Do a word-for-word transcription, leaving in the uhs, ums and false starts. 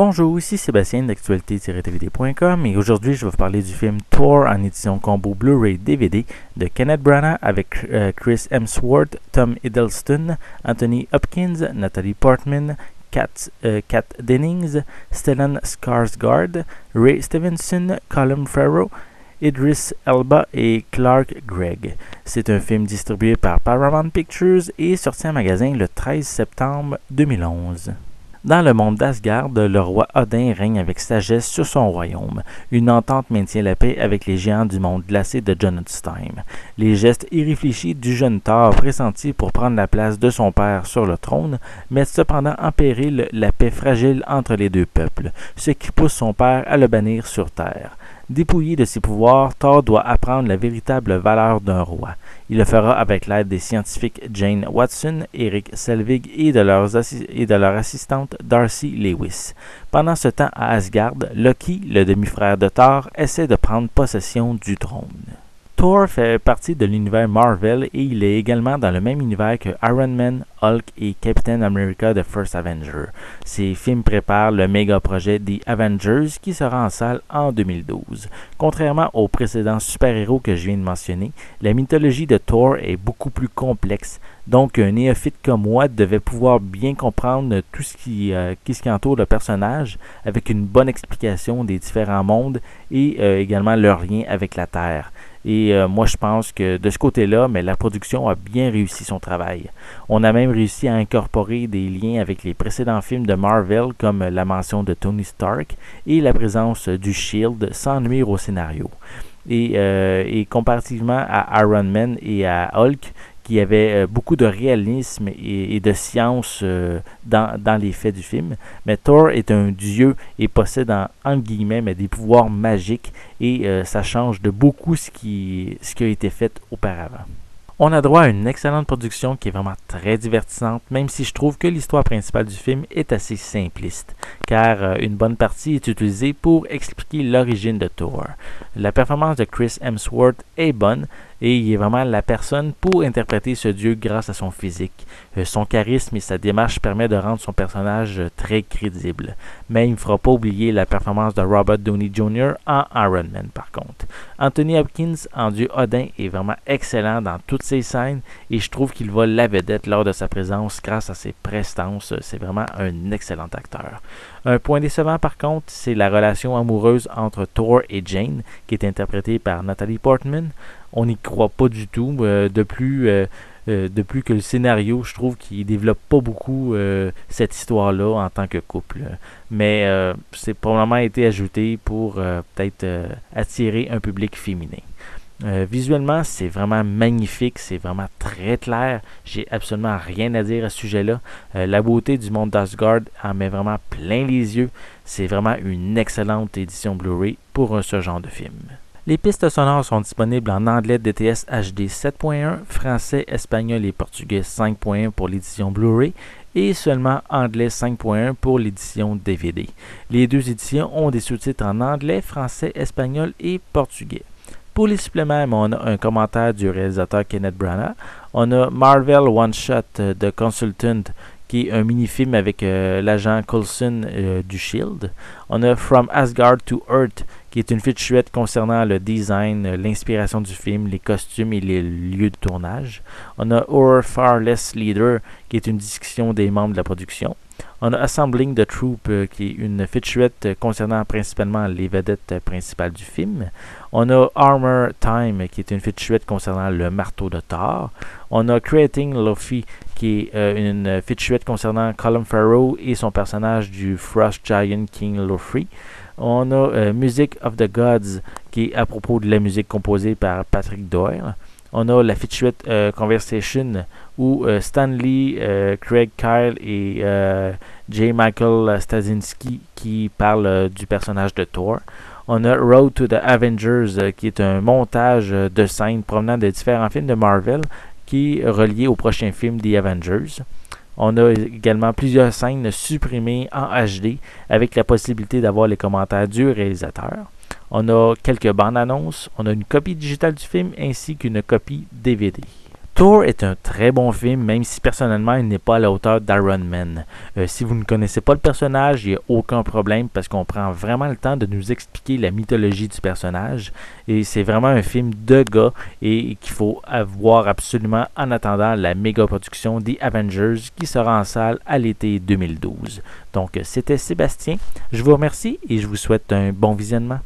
Bonjour, ici Sébastien d'actualité tiret t v d point com et aujourd'hui je vais vous parler du film Thor en édition combo Blu-ray D V D de Kenneth Branagh avec euh, Chris Hemsworth, Tom Hiddleston, Anthony Hopkins, Natalie Portman, Kat, euh, Kat Dennings, Stellan Skarsgård, Ray Stevenson, Colin Farrell, Idris Elba et Clark Gregg. C'est un film distribué par Paramount Pictures et sorti en magasin le treize septembre deux mille onze. Dans le monde d'Asgard, le roi Odin règne avec sagesse sur son royaume. Une entente maintient la paix avec les géants du monde glacé de Jotunheim. Les gestes irréfléchis du jeune Thor, pressenti pour prendre la place de son père sur le trône, mettent cependant en péril la paix fragile entre les deux peuples, ce qui pousse son père à le bannir sur Terre. Dépouillé de ses pouvoirs, Thor doit apprendre la véritable valeur d'un roi. Il le fera avec l'aide des scientifiques Jane Watson, Eric Selvig et de, leurs assi- et de leur assistante Darcy Lewis. Pendant ce temps à Asgard, Loki, le demi-frère de Thor, essaie de prendre possession du trône. Thor fait partie de l'univers Marvel et il est également dans le même univers que Iron Man, Hulk et Captain America The First Avenger. Ces films préparent le méga projet The Avengers qui sera en salle en deux mille douze. Contrairement aux précédents super-héros que je viens de mentionner, la mythologie de Thor est beaucoup plus complexe, donc un néophyte comme moi devait pouvoir bien comprendre tout ce qui, euh, qui, ce qui entoure le personnage avec une bonne explication des différents mondes et euh, également leur lien avec la Terre. Et euh, moi, je pense que de ce côté-là, mais la production a bien réussi son travail. On a même réussi à incorporer des liens avec les précédents films de Marvel, comme la mention de Tony Stark et la présence du S H I E L D sans nuire au scénario. Et, euh, et comparativement à Iron Man et à Hulk, qui avaient beaucoup de réalisme et, et de science euh, dans, dans les faits du film, mais Thor est un dieu et possède en, en guillemets mais des pouvoirs magiques et euh, ça change de beaucoup ce qui, ce qui a été fait auparavant. On a droit à une excellente production qui est vraiment très divertissante, même si je trouve que l'histoire principale du film est assez simpliste, car une bonne partie est utilisée pour expliquer l'origine de Thor. La performance de Chris Hemsworth est bonne et il est vraiment la personne pour interpréter ce dieu grâce à son physique. Son charisme et sa démarche permettent de rendre son personnage très crédible, mais il ne fera pas oublier la performance de Robert Downey junior en Iron Man par contre. Anthony Hopkins en dieu Odin est vraiment excellent dans toutes ces scènes et je trouve qu'il vole la vedette lors de sa présence grâce à ses prestances. C'est vraiment un excellent acteur. Un point décevant par contre, c'est la relation amoureuse entre Thor et Jane qui est interprétée par Natalie Portman. On n'y croit pas du tout. Euh, de plus, euh, euh, de plus que le scénario, je trouve qu'il développe pas beaucoup euh, cette histoire-là en tant que couple. Mais euh, c'est probablement été ajouté pour euh, peut-être euh, attirer un public féminin. Euh, visuellement, c'est vraiment magnifique, c'est vraiment très clair. J'ai absolument rien à dire à ce sujet-là. Euh, la beauté du monde d'Asgard en met vraiment plein les yeux. C'est vraiment une excellente édition Blu-ray pour euh, ce genre de film. Les pistes sonores sont disponibles en anglais D T S H D sept point un, français, espagnol et portugais cinq point un pour l'édition Blu-ray et seulement anglais cinq point un pour l'édition D V D. Les deux éditions ont des sous-titres en anglais, français, espagnol et portugais. Pour les suppléments, on a un commentaire du réalisateur Kenneth Branagh. On a Marvel One-Shot The Consultant, qui est un mini-film avec euh, l'agent Coulson euh, du S H I E L D. On a From Asgard to Earth, qui est une fichuette concernant le design, euh, l'inspiration du film, les costumes et les lieux de tournage. On a Our Far Less Leader, qui est une discussion des membres de la production. On a Assembling the Troop, euh, qui est une fichuette euh, concernant principalement les vedettes euh, principales du film. On a Armor Time, qui est une fichuette concernant le marteau de Thor. On a Creating Loki, qui est euh, une fichuette concernant Colin Farrell et son personnage du Frost Giant King Loki. On a euh, Music of the Gods, qui est à propos de la musique composée par Patrick Doyle. On a la featurette euh, Conversation où euh, Stanley, euh, Craig Kyle et euh, J. Michael Straczynski qui parlent euh, du personnage de Thor. On a Road to the Avengers euh, qui est un montage euh, de scènes provenant de différents films de Marvel qui est relié au prochain film The Avengers. On a également plusieurs scènes supprimées en H D avec la possibilité d'avoir les commentaires du réalisateur. On a quelques bandes annonces, on a une copie digitale du film ainsi qu'une copie D V D. Thor est un très bon film, même si personnellement il n'est pas à la hauteur d'Iron Man. Euh, si vous ne connaissez pas le personnage, il n'y a aucun problème parce qu'on prend vraiment le temps de nous expliquer la mythologie du personnage. Et c'est vraiment un film de gars et qu'il faut avoir absolument en attendant la méga production des Avengers qui sera en salle à l'été deux mille douze. Donc c'était Sébastien, je vous remercie et je vous souhaite un bon visionnement.